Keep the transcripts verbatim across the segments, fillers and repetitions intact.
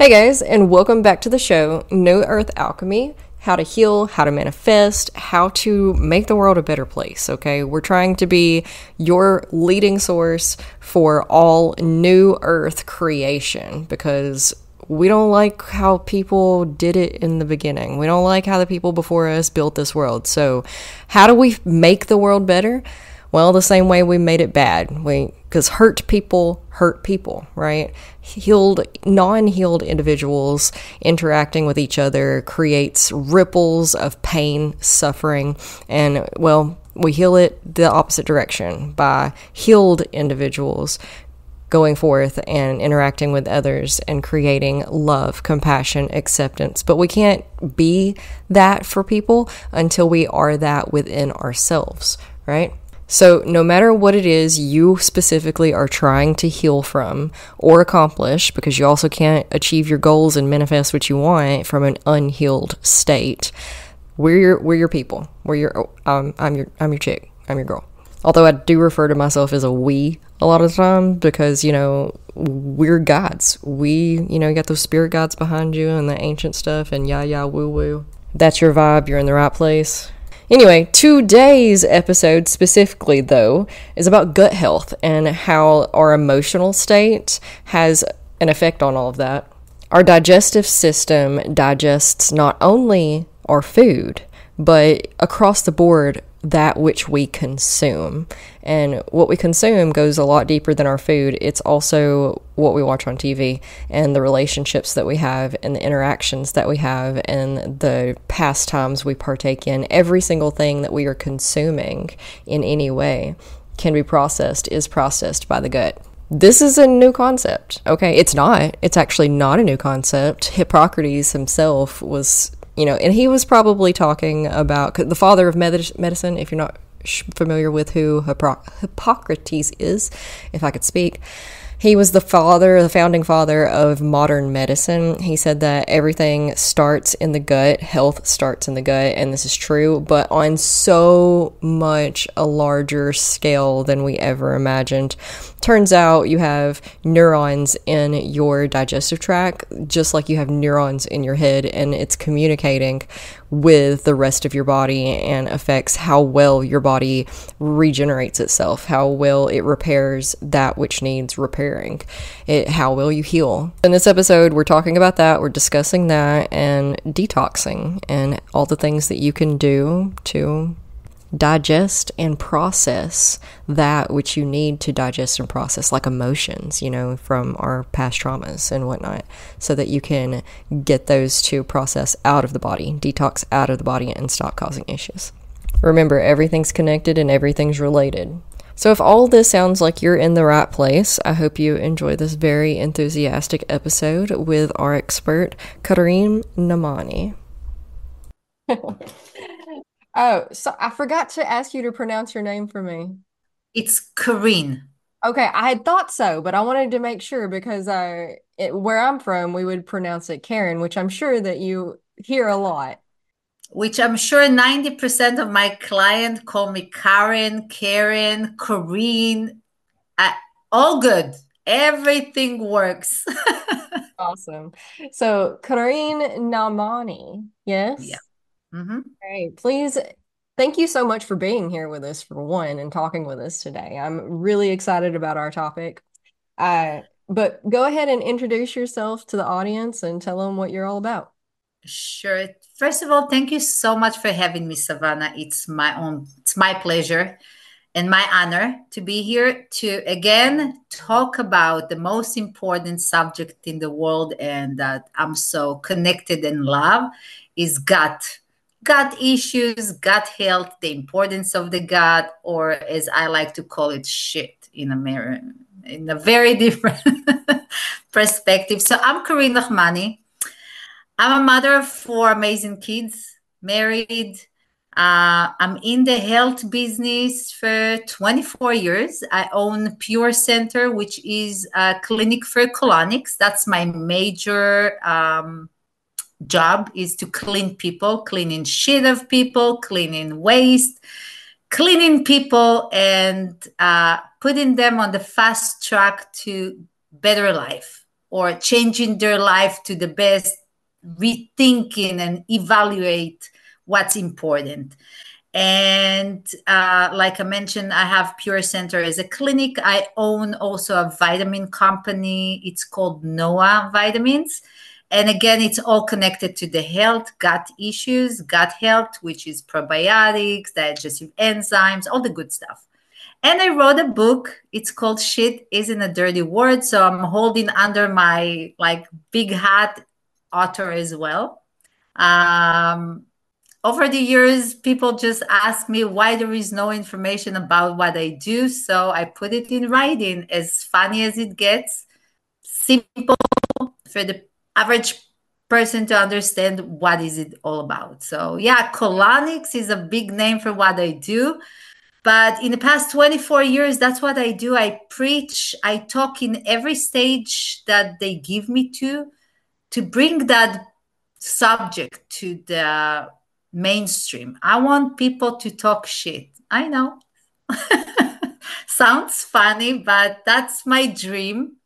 Hey guys, and welcome back to the show, New Earth Alchemy, how to heal, how to manifest, how to make the world a better place, okay? We're trying to be your leading source for all New Earth creation because we don't like how people did it in the beginning. We don't like how the people before us built this world. So how do we make the world better? Well, the same way we made it bad. We, 'cause hurt people hurt people, right? Healed, non-healed individuals interacting with each other creates ripples of pain, suffering, and, well, we heal it the opposite direction by healed individuals going forth and interacting with others and creating love, compassion, acceptance. But we can't be that for people until we are that within ourselves, right? So no matter what it is you specifically are trying to heal from or accomplish, because you also can't achieve your goals and manifest what you want from an unhealed state, we're your, we're your people. We're your, um, I'm your, I'm your chick. I'm your girl. Although I do refer to myself as a we a lot of the time because, you know, we're gods. We, you know, you got those spirit gods behind you and the ancient stuff and yah yah woo woo. That's your vibe. You're in the right place. Anyway, today's episode specifically, though, is about gut health and how our emotional state has an effect on all of that. Our digestive system digests not only our food, but across the board, that which we consume. And what we consume goes a lot deeper than our food. It's also what we watch on T V and the relationships that we have and the interactions that we have and the pastimes we partake in. Every single thing that we are consuming in any way can be processed, is processed by the gut. This is a new concept, okay? It's not. It's actually not a new concept. Hippocrates himself was... You know, and he was probably talking about the father of medicine, if you're not familiar with who Hippocrates is, if I could speak. He was the father, the founding father of modern medicine. He said that everything starts in the gut, health starts in the gut, and this is true, but on so much a larger scale than we ever imagined. Turns out you have neurons in your digestive tract, just like you have neurons in your head, and it's communicating with the rest of your body and affects how well your body regenerates itself, how well it repairs that which needs repairing, it, how well you heal. In this episode, we're talking about that, we're discussing that, and detoxing, and all the things that you can do to digest and process that which you need to digest and process, like emotions, you know, from our past traumas and whatnot, so that you can get those to process out of the body, detox out of the body, and stop causing issues. Remember, everything's connected and everything's related. So if all this sounds like you're in the right place, I hope you enjoy this very enthusiastic episode with our expert, Corinne Nachmani. Oh, so I forgot to ask you to pronounce your name for me. It's Corinne. Okay, I had thought so, but I wanted to make sure because I, it, where I'm from, we would pronounce it Karen, which I'm sure that you hear a lot. Which I'm sure ninety percent of my clients call me Karen, Karen, Corinne. I, all good. Everything works. Awesome. So Corinne Nachmani, yes? Yeah. Mm-hmm. All right. Please, thank you so much for being here with us, for one, and talking with us today. I'm really excited about our topic. Uh, but go ahead and introduce yourself to the audience and tell them what you're all about. Sure. First of all, thank you so much for having me, Savannah. It's my own, it's my pleasure and my honor to be here to, again, talk about the most important subject in the world and that I'm so connected and love is gut. Gut issues, gut health, the importance of the gut, or as I like to call it, shit in a mirror, in a very different perspective. So I'm Corinne Nachmani. I'm a mother of four amazing kids, married. Uh, I'm in the health business for twenty-four years. I own Pure Center, which is a clinic for colonics. That's my major um job is to clean people, cleaning shit of people, cleaning waste, cleaning people and uh, putting them on the fast track to better life. or changing their life to the best, rethinking and evaluate what's important. And uh, like I mentioned, I have Pure Center as a clinic. I own also a vitamin company. It's called Noah Vitamins. And again, it's all connected to the health, gut issues, gut health, which is probiotics, digestive enzymes, all the good stuff. And I wrote a book. It's called Shit Isn't a Dirty Word. So I'm holding under my like big hat author as well. Um, over the years, people just ask me why there is no information about what I do. So I put it in writing, as funny as it gets, simple for the average person to understand what is it all about. So yeah, colonics is a big name for what I do. But in the past twenty-four years, that's what I do. I preach, I talk in every stage that they give me to, to bring that subject to the mainstream. I want people to talk shit. I know. Sounds funny, but that's my dream,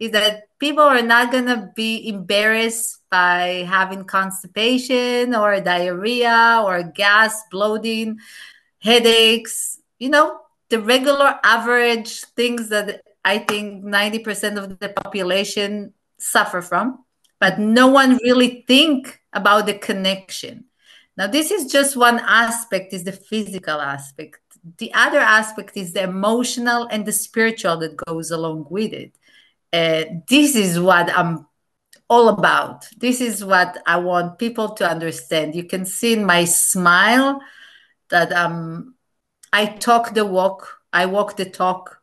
is that people are not going to be embarrassed by having constipation or diarrhea or gas, bloating, headaches, you know, the regular average things that I think ninety percent of the population suffer from, but no one really think about the connection. Now, this is just one aspect, is the physical aspect. The other aspect is the emotional and the spiritual that goes along with it. Uh, this is what I'm all about. This is what I want people to understand. You can see in my smile that um, I talk the walk, I walk the talk.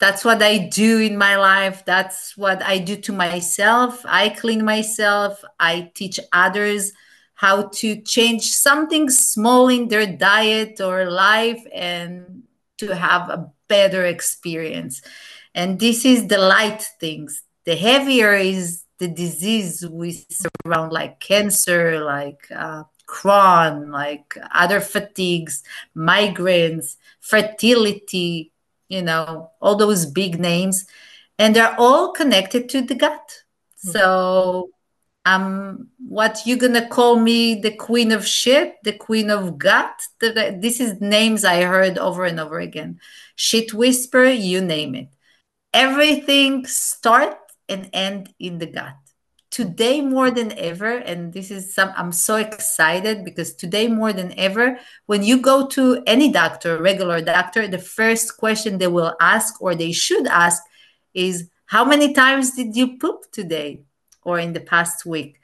That's what I do in my life. That's what I do to myself. I clean myself. I teach others how to change something small in their diet or life and to have a better experience. And this is the light things. The heavier is the disease we surround, like cancer, like uh, Crohn, like other fatigues, migraines, fertility, you know, all those big names. And they're all connected to the gut. Mm-hmm. So Um, what you gonna call me, the queen of shit, the queen of gut? The, the, this is names I heard over and over again. Shit whisper, you name it. Everything start and end in the gut. Today more than ever, and this is some, I'm so excited because today more than ever, when you go to any doctor, regular doctor, the first question they will ask, or they should ask, is how many times did you poop today? Or in the past week.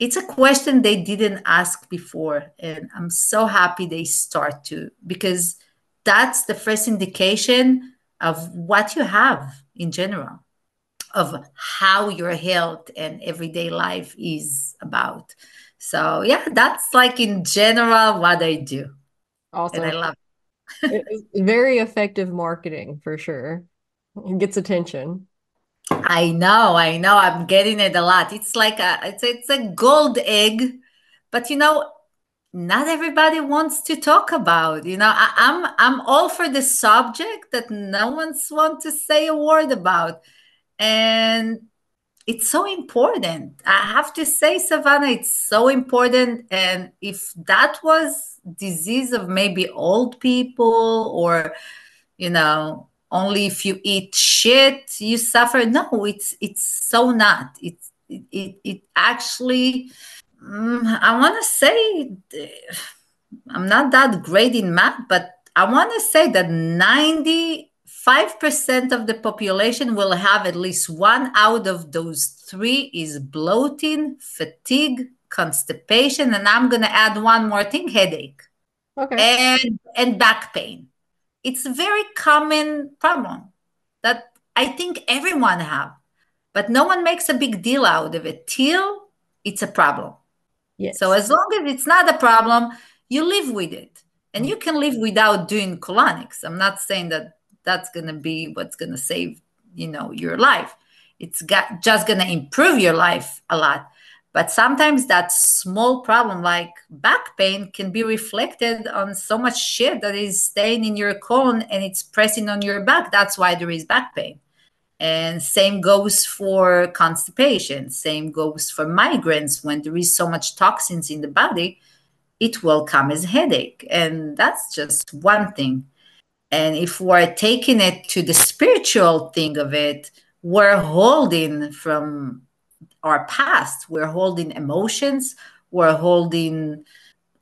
It's a question they didn't ask before. And I'm so happy they start to, because that's the first indication of what you have in general, of how your health and everyday life is about. So yeah, that's like in general what I do. Awesome. And I love it. Very effective marketing for sure. It gets attention. I know, I know. I'm getting it a lot. It's like a, it's a, it's a gold egg, but you know, not everybody wants to talk about. You know, I, I'm I'm all for the subject that no one's want to say a word about, and it's so important. I have to say, Savannah, it's so important. And if that was disease of maybe old people, or you know, only if you eat shit, you suffer. No, it's it's so not. It's, it, it, it actually, um, I want to say, I'm not that great in math, but I want to say that ninety-five percent of the population will have at least one out of those three is bloating, fatigue, constipation, and I'm going to add one more thing, headache, okay, and, and back pain. It's a very common problem that I think everyone have, but no one makes a big deal out of it till it's a problem. Yes. So as long as it's not a problem, you live with it. And you can live without doing colonics. I'm not saying that that's going to be what's going to save, you know, your life. It's got, just going to improve your life a lot. But sometimes that small problem like back pain can be reflected on so much shit that is staying in your colon and it's pressing on your back. That's why there is back pain. And same goes for constipation. Same goes for migraines. When there is so much toxins in the body, it will come as a headache. And that's just one thing. And if we're taking it to the spiritual thing of it, we're holding from our past. We're holding emotions. We're holding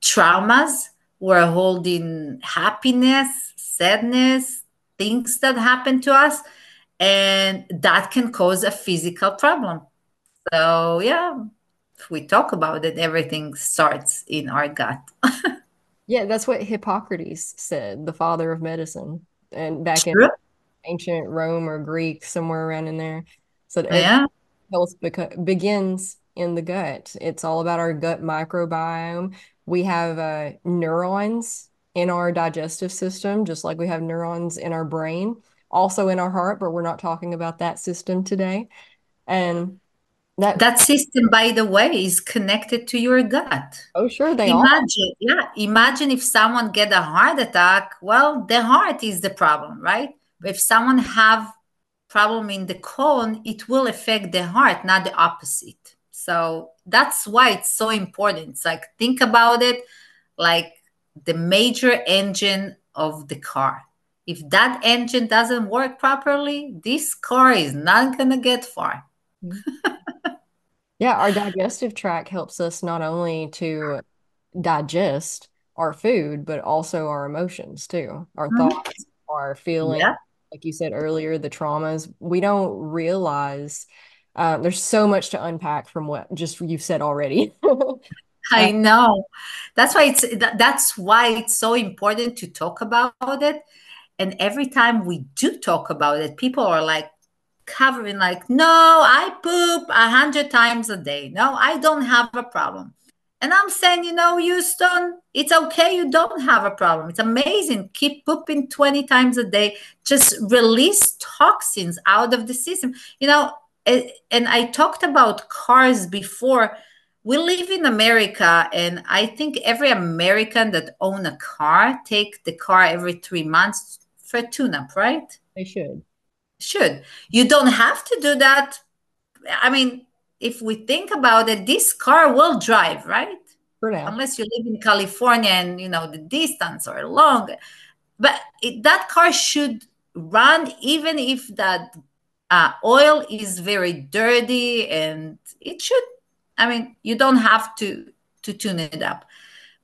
traumas. We're holding happiness, sadness, things that happened to us. And that can cause a physical problem. So, yeah, if we talk about it, everything starts in our gut. Yeah, that's what Hippocrates said, the father of medicine. And back True. in ancient Rome or Greek, somewhere around in there. So yeah. health beca- begins in the gut. It's all about our gut microbiome. We have uh, neurons in our digestive system, just like we have neurons in our brain, also in our heart, but we're not talking about that system today. And that that system, by the way, is connected to your gut. Oh, sure, they are. Imagine, yeah, imagine if someone get a heart attack. Well, the heart is the problem, right? If someone have problem in the colon, it will affect the heart, not the opposite. So that's why it's so important. It's like, think about it like the major engine of the car. If that engine doesn't work properly, this car is not going to get far. Yeah, our digestive tract helps us not only to digest our food, but also our emotions too, our mm-hmm. thoughts, our feelings. Yeah. Like you said earlier, the traumas, we don't realize uh, there's so much to unpack from what just you've said already. I know. That's why it's that's why it's so important to talk about it. And every time we do talk about it, people are like covering like, no, I poop a hundred times a day. No, I don't have a problem. And I'm saying, you know, Houston, it's okay. You don't have a problem. It's amazing. Keep pooping twenty times a day. Just release toxins out of the system. You know, and I talked about cars before. We live in America, and I think every American that owns a car take the car every three months for a tune-up, right? They should. Should. You don't have to do that. I mean, if we think about it, this car will drive, right? For now. Unless you live in California and, you know, the distance are long. But it, that car should run even if that uh, oil is very dirty, and it should. I mean, you don't have to, to tune it up.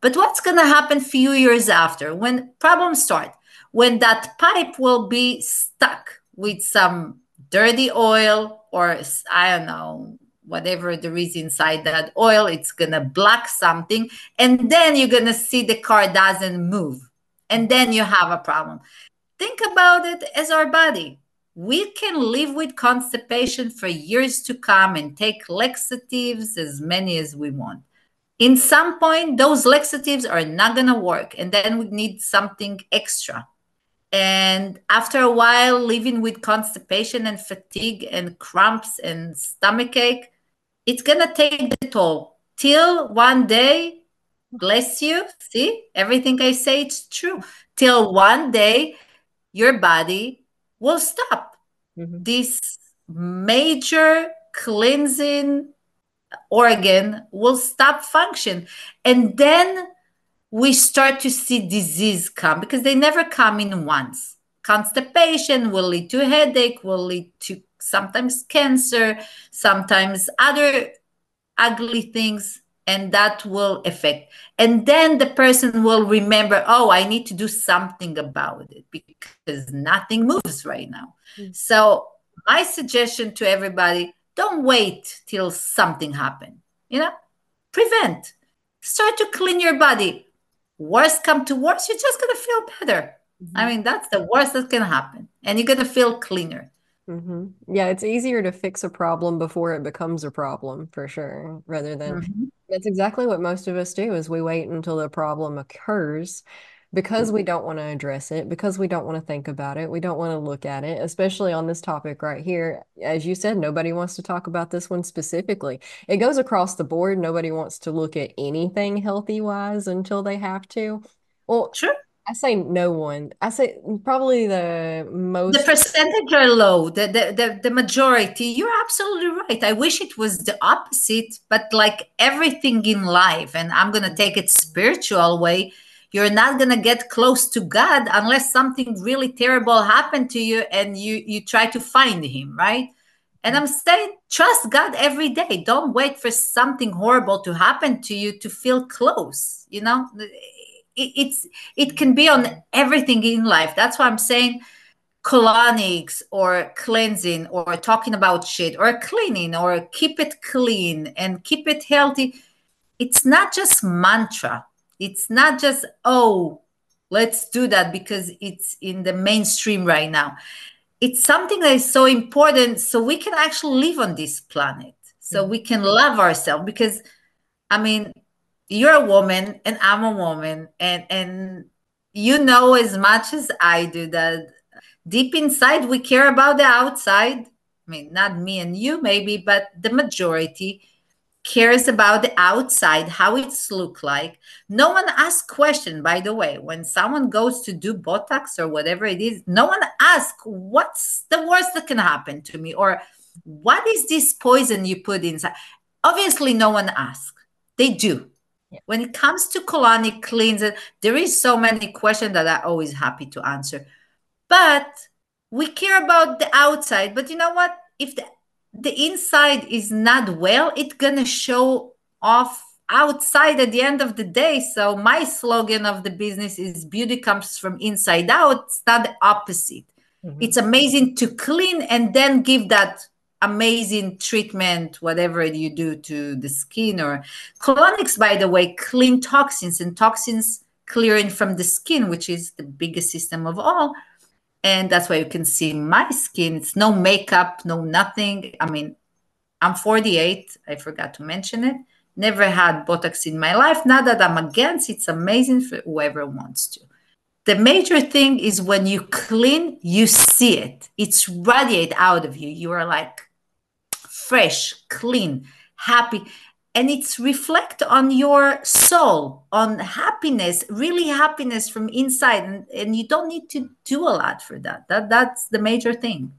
But what's going to happen few years after when problems start? When that pipe will be stuck with some dirty oil or, I don't know, whatever there is inside that oil, it's going to block something. And then you're going to see the car doesn't move. And then you have a problem. Think about it as our body. We can live with constipation for years to come and take laxatives as many as we want. In some point, those laxatives are not going to work. And then we need something extra. And after a while, living with constipation and fatigue and cramps and stomach ache, it's going to take the toll. Till one day, bless you, see, everything I say, it's true. Till one day, your body will stop mm-hmm. this major cleansing organ will stop function. And then we start to see disease come because they never come in once. Constipation will lead to headache, will lead to sometimes cancer, sometimes other ugly things, and that will affect. And then the person will remember, oh, I need to do something about it because nothing moves right now. Mm-hmm. So my suggestion to everybody, don't wait till something happens. You know, prevent. Start to clean your body. Worst come to worst, you're just going to feel better. Mm-hmm. I mean, that's the worst that can happen. And you're going to feel cleaner. Mm-hmm. Yeah, it's easier to fix a problem before it becomes a problem, for sure, rather than... Mm-hmm. That's exactly what most of us do, is we wait until the problem occurs because we don't want to address it, because we don't want to think about it. We don't want to look at it, especially on this topic right here. As you said, nobody wants to talk about this one specifically. It goes across the board. Nobody wants to look at anything healthy wise until they have to. Well, sure. I say no one. I say probably the most. The percentage are low. The, the the the majority. You're absolutely right. I wish it was the opposite, but like everything in life, and I'm gonna take it spiritual way. You're not gonna get close to God unless something really terrible happened to you, and you you try to find Him, right? And I'm saying, trust God every day. Don't wait for something horrible to happen to you to feel close. You know. It's it can be on everything in life. That's why I'm saying colonics or cleansing or talking about shit or cleaning or keep it clean and keep it healthy. It's not just mantra. It's not just, oh, let's do that because it's in the mainstream right now. It's something that is so important so we can actually live on this planet, so we can love ourselves because, I mean, you're a woman and I'm a woman, and, and you know as much as I do that deep inside we care about the outside. I mean, not me and you maybe, but the majority cares about the outside, how it's look like. No one asks question, by the way. When someone goes to do Botox or whatever it is, no one asks, what's the worst that can happen to me? Or what is this poison you put inside? Obviously, no one asks. They do. When it comes to colonic cleansing, there is so many questions that I'm always happy to answer. But we care about the outside. But you know what? If the, the inside is not well, it's going to show off outside at the end of the day. So my slogan of the business is beauty comes from inside out. It's not the opposite. Mm-hmm. It's amazing to clean and then give that amazing treatment, whatever you do to the skin. Or colonics, by the way, clean toxins, and toxins clearing from the skin, which is the biggest system of all. And that's why you can see my skin. It's no makeup, no nothing. I mean, I'm forty-eight. I forgot to mention it. Never had Botox in my life. Not that I'm against. It's amazing for whoever wants to. The major thing is when you clean, you see it. It's radiate out of you. You are like, fresh, clean, happy, and it's reflect on your soul, on happiness, really happiness from inside, and, and you don't need to do a lot for that. That that's the major thing.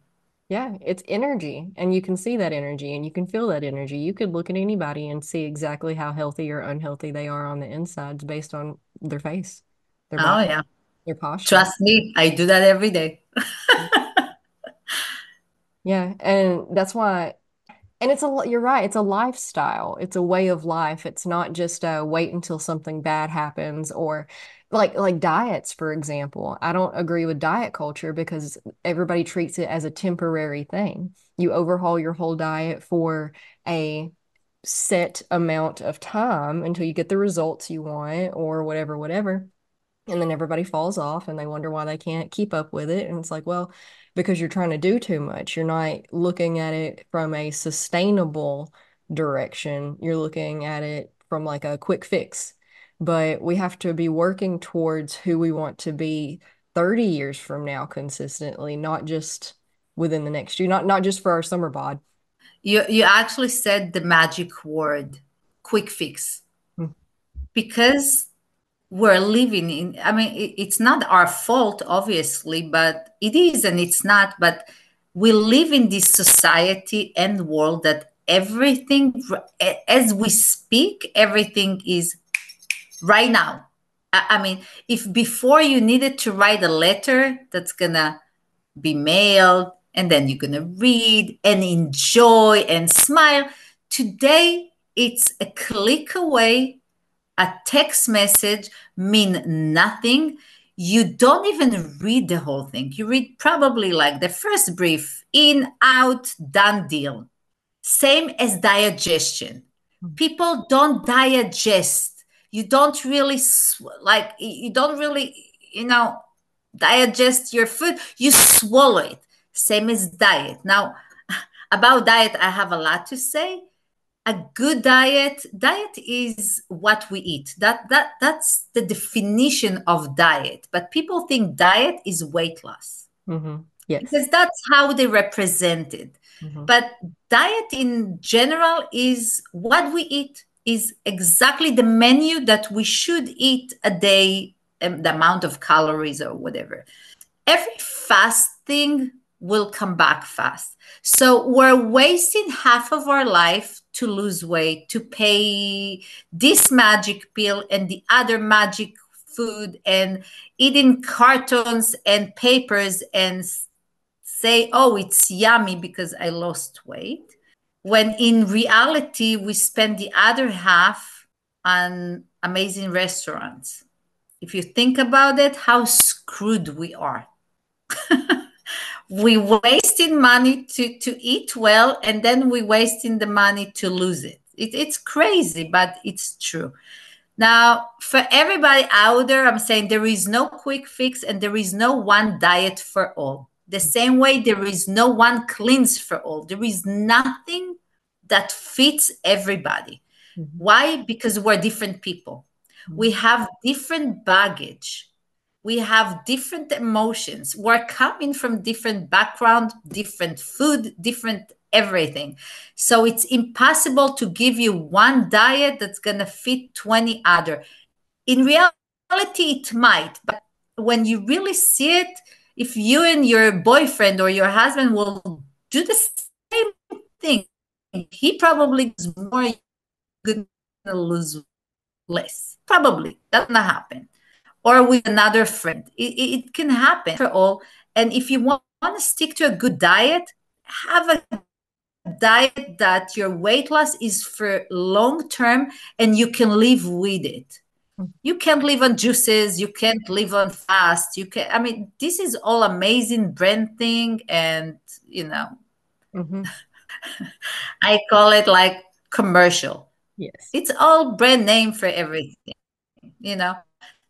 Yeah, it's energy, and you can see that energy, and you can feel that energy. You could look at anybody and see exactly how healthy or unhealthy they are on the insides based on their face, their body, oh yeah, their posture. Trust me, I do that every day. Yeah, and that's why. And it's a, you're right, it's a lifestyle. It's a way of life. It's not just uh, wait until something bad happens, or like like diets, for example. I don't agree with diet culture because everybody treats it as a temporary thing. You overhaul your whole diet for a set amount of time until you get the results you want or whatever, whatever. And then everybody falls off and they wonder why they can't keep up with it. And it's like, well, because you're trying to do too much. You're not looking at it from a sustainable direction. You're looking at it from like a quick fix. But we have to be working towards who we want to be thirty years from now consistently, not just within the next year, not, not just for our summer bod. You, you actually said the magic word, quick fix. Mm-hmm. Because we're living in, I mean, it's not our fault, obviously, but it is and it's not. But we live in this society and world that everything, as we speak, everything is right now. I mean, if before you needed to write a letter that's going to be mailed and then you're going to read and enjoy and smile, today it's a click away. A text message means nothing. You don't even read the whole thing. You read probably like the first brief, in, out, done deal. Same as digestion. People don't digest. You don't really, sw- like, you don't really, you know, digest your food. You swallow it. Same as diet. Now, about diet, I have a lot to say. A good diet, diet is what we eat. That, that, that's the definition of diet. But people think diet is weight loss. Mm-hmm. Yes. Because that's how they represent it. Mm-hmm. But diet in general is what we eat, is exactly the menu that we should eat a day the amount of calories or whatever. Every fasting will come back fast. So we're wasting half of our life to lose weight, to pay this magic pill and the other magic food and eating cartons and papers and say, oh, it's yummy because I lost weight. When in reality, we spend the other half on amazing restaurants. If you think about it, how screwed we are. We wasting money to, to eat well, and then we wasting the money to lose it. it. It's crazy, but it's true. Now, for everybody out there, I'm saying there is no quick fix and there is no one diet for all. The same way there is no one cleanse for all. There is nothing that fits everybody. Mm-hmm. Why? Because we're different people. Mm-hmm. We have different baggage. We have different emotions. We're coming from different background, different food, different everything. So it's impossible to give you one diet that's going to fit twenty other. In reality, it might, but when you really see it, if you and your boyfriend or your husband will do the same thing, he probably is more going to lose less. Probably. That's not happening. Or with another friend. It, it can happen for all. And if you want, want to stick to a good diet, have a diet that your weight loss is for long term and you can live with it. You can't live on juices. You can't live on fast. You can. I mean, this is all amazing brand thing. And, you know, mm-hmm. I call it like commercial. Yes. It's all brand name for everything, you know.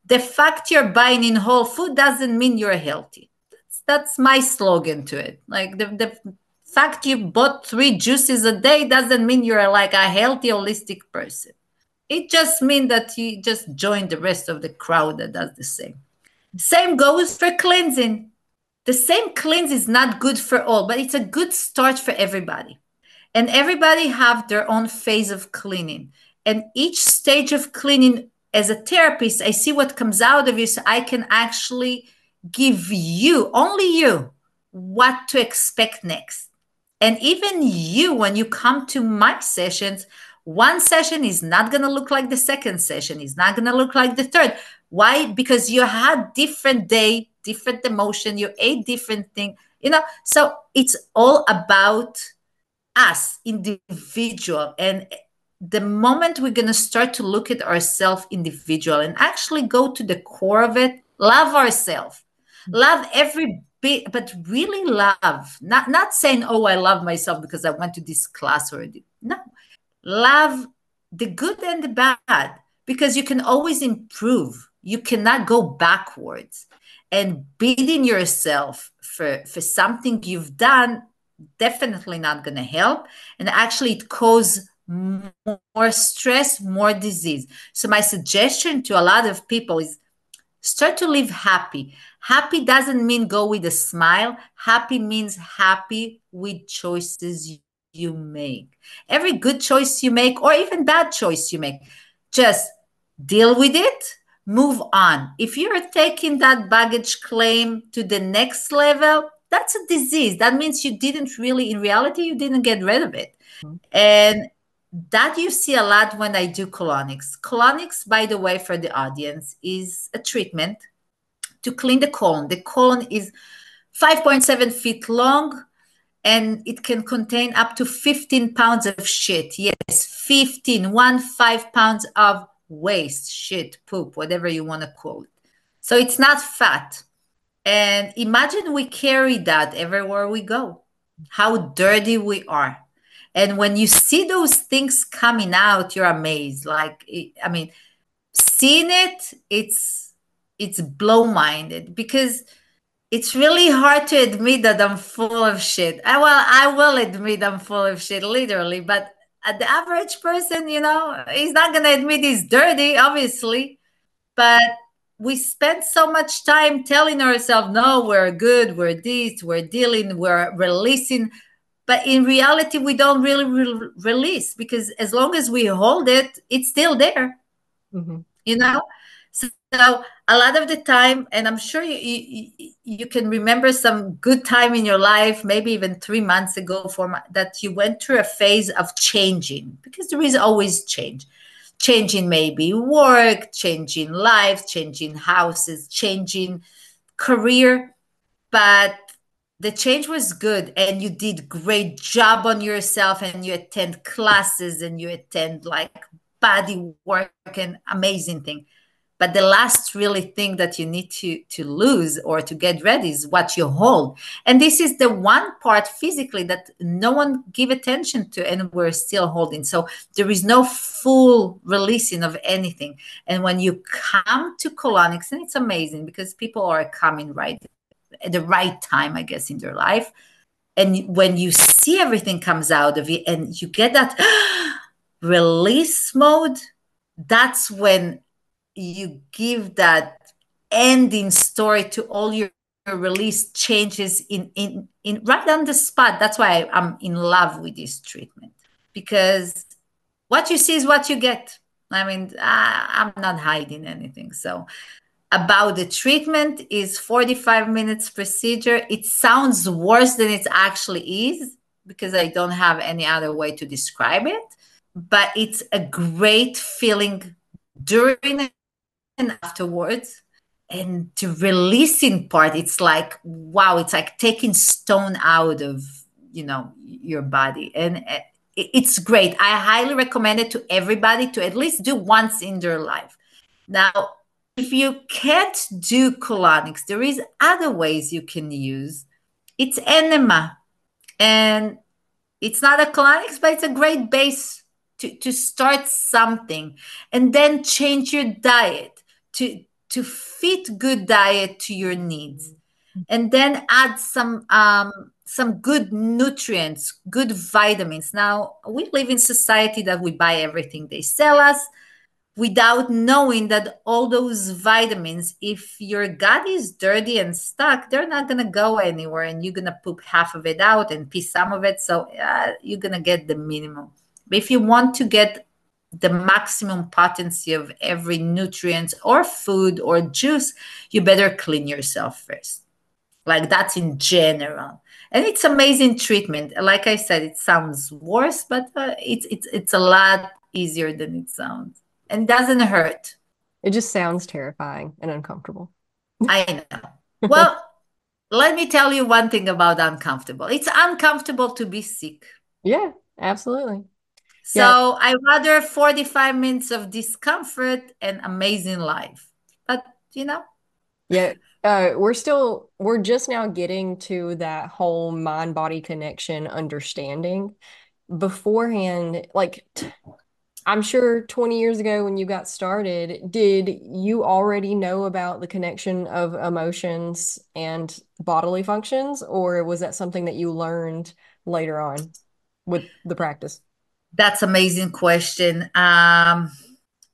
The fact you're buying in whole food doesn't mean you're healthy. That's, that's my slogan to it. Like the, the fact you bought three juices a day doesn't mean you're like a healthy, holistic person. It just means that you just join the rest of the crowd that does the same. Same goes for cleansing. The same cleanse is not good for all, but it's a good start for everybody. And everybody have their own phase of cleaning. And each stage of cleaning, as a therapist, I see what comes out of you so I can actually give you, only you, what to expect next. And even you, when you come to my sessions, one session is not going to look like the second session. It's not going to look like the third. Why? Because you had different day, different emotion. You ate different thing, you know. So it's all about us, individual, and the moment we're going to start to look at ourselves individual and actually go to the core of it, love ourselves, love every bit, but really love, not, not saying, oh, I love myself because I went to this class already. No, love the good and the bad, because you can always improve. You cannot go backwards, and beating yourself for, for something you've done, definitely not going to help. And actually it causes more stress, more disease. So my suggestion to a lot of people is start to live happy. Happy doesn't mean go with a smile. Happy means happy with choices you make. Every good choice you make, or even bad choice you make, just deal with it, move on. If you're taking that baggage claim to the next level, that's a disease. That means you didn't really, in reality, you didn't get rid of it. And that you see a lot when I do colonics. Colonics, by the way, for the audience, is a treatment to clean the colon. The colon is five point seven feet long, and it can contain up to fifteen pounds of shit. Yes, fifteen, one, five pounds of waste, shit, poop, whatever you want to call it. So it's not fat. And imagine we carry that everywhere we go, how dirty we are. And when you see those things coming out, you're amazed. Like, I mean, seeing it, it's, it's blow-minded, because it's really hard to admit that I'm full of shit. I, well, I will admit I'm full of shit, literally. But the average person, you know, he's not going to admit he's dirty, obviously. But we spend so much time telling ourselves, no, we're good, we're this, we're dealing, we're releasing. But in reality, we don't really re- release, because as long as we hold it, it's still there, mm-hmm. you know? So a lot of the time, and I'm sure you, you, you can remember some good time in your life, maybe even three months ago, four months, that you went through a phase of changing, because there is always change. Changing maybe work, changing life, changing houses, changing career. But the change was good, and you did great job on yourself, and you attend classes, and you attend like body work and amazing thing. But the last really thing that you need to, to lose or to get rid is what you hold. And this is the one part physically that no one give attention to, and we're still holding. So there is no full releasing of anything. And when you come to colonics, and it's amazing because people are coming right at the right time, I guess, in their life. And when you see everything comes out of it and you get that release mode, that's when you give that ending story to all your release changes in, in, in right on the spot. That's why I'm in love with this treatment, because what you see is what you get. I mean, I, I'm not hiding anything. So about the treatment is forty-five minutes procedure. It sounds worse than it actually is, because I don't have any other way to describe it, but it's a great feeling during and afterwards. And the releasing part, it's like, wow, it's like taking stone out of, you know, your body. And it's great. I highly recommend it to everybody to at least do once in their life. Now, if you can't do colonics, there is other ways you can use. It's enema. And it's not a colonics, but it's a great base To, to start something, and then change your diet to, to fit good diet to your needs. And then add some, um, some good nutrients, good vitamins. Now, we live in society that we buy everything they sell us without knowing that all those vitamins, if your gut is dirty and stuck, they're not going to go anywhere, and you're going to poop half of it out and pee some of it. So uh, you're going to get the minimum. But if you want to get the maximum potency of every nutrient or food or juice, you better clean yourself first. Like, that's in general. And it's amazing treatment. Like I said, it sounds worse, but uh, it's, it's, it's a lot easier than it sounds. And doesn't hurt. It just sounds terrifying and uncomfortable. I know. Well, let me tell you one thing about uncomfortable. It's uncomfortable to be sick. Yeah, absolutely. So yeah. I rather forty-five minutes of discomfort and amazing life. But, you know. Yeah, uh, we're still, we're just now getting to that whole mind-body connection understanding. Beforehand, like, I'm sure twenty years ago when you got started, did you already know about the connection of emotions and bodily functions? Or was that something that you learned later on with the practice? That's an amazing question. Um,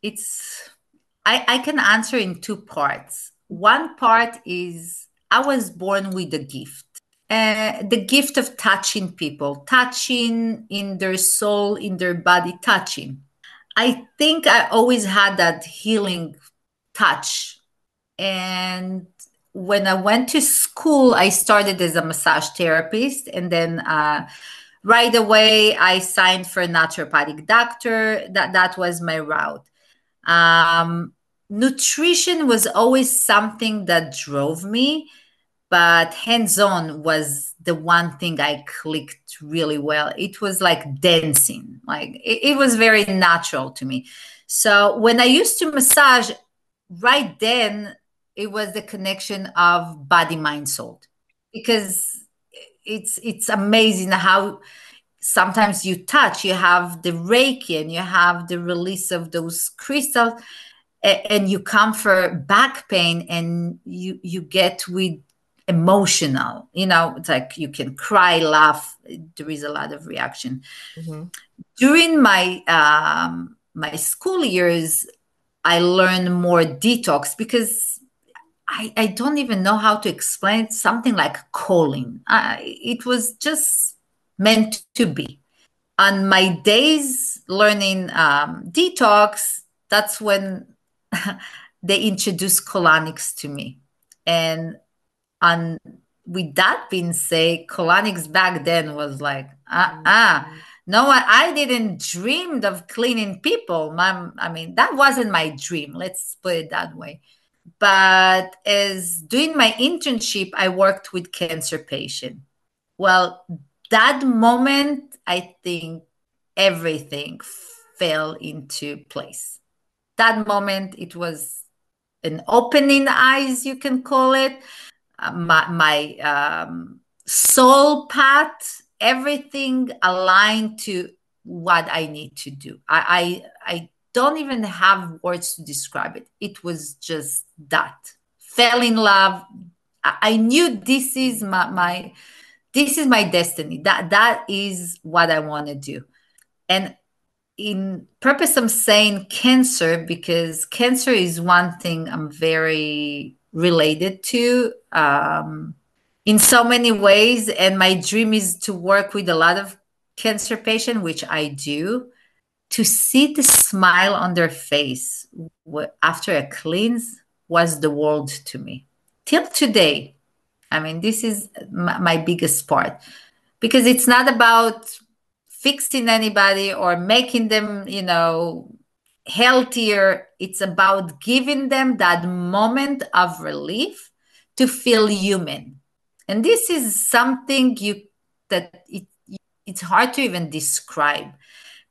it's I, I can answer in two parts. One part is I was born with a gift, uh, the gift of touching people, touching in their soul, in their body, touching. I think I always had that healing touch. And when I went to school, I started as a massage therapist, and then uh, right away, I signed for a naturopathic doctor. That, that was my route. Um, nutrition was always something that drove me, but hands-on was the one thing I clicked really well. It was like dancing. Like it, it was very natural to me. So when I used to massage, right then, it was the connection of body, mind, soul. Because It's it's amazing how sometimes you touch, you have the Reiki and you have the release of those crystals, and, and you come for back pain, and you, you get with emotional, you know, it's like you can cry, laugh. There is a lot of reaction. Mm-hmm. During my, um, my school years, I learned more detox because I, I don't even know how to explain it. Something like calling. I, it was just meant to be. On my days learning um, detox, that's when they introduced colonics to me. And on, with that being said, colonics back then was like, uh-uh. Mm-hmm. No, I, I didn't dream of cleaning people. My, I mean, that wasn't my dream. Let's put it that way. But as doing my internship, I worked with cancer patients. Well, that moment, I think everything fell into place. That moment, it was an opening eyes, you can call it. Uh, my my um, soul path, everything aligned to what I need to do. I, I, I don't even have words to describe it. It was just that. Fell in love. I, I knew this is my, my, this is my destiny. That, that is what I want to do. And in purpose, I'm saying cancer because cancer is one thing I'm very related to um, in so many ways. And my dream is to work with a lot of cancer patients, which I do, to see the smile on their face after a cleanse was the world to me. Till today, I mean, this is my biggest part because it's not about fixing anybody or making them, you know, healthier. It's about giving them that moment of relief to feel human. And this is something you that it, it's hard to even describe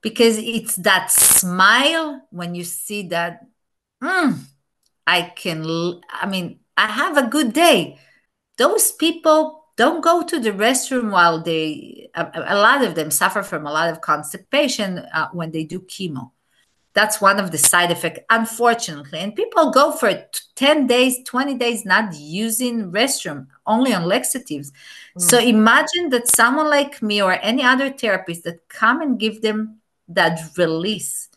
because it's that smile when you see that, mm, I can, I mean, I have a good day. Those people don't go to the restroom while they, a, a lot of them suffer from a lot of constipation uh, when they do chemo. That's one of the side effects, unfortunately. And people go for ten days, twenty days, not using restroom, only on laxatives. Mm. So imagine that someone like me or any other therapist that come and give them that release.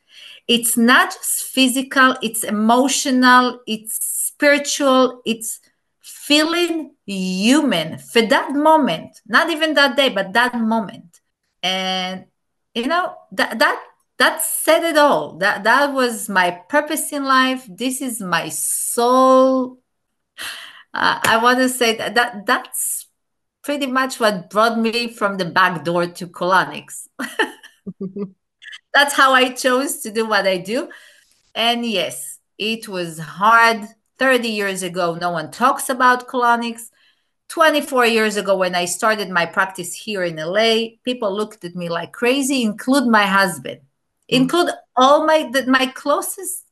It's not just physical, it's emotional, it's spiritual, it's feeling human for that moment, not even that day, but that moment. And, you know, that that that said it all. That that was my purpose in life. This is my soul. Uh, I want to say that, that that's pretty much what brought me from the back door to colonics. That's how I chose to do what I do. And yes, it was hard. thirty years ago, no one talks about colonics. twenty-four years ago, when I started my practice here in L A, people looked at me like crazy, include my husband, mm-hmm. include all my my closest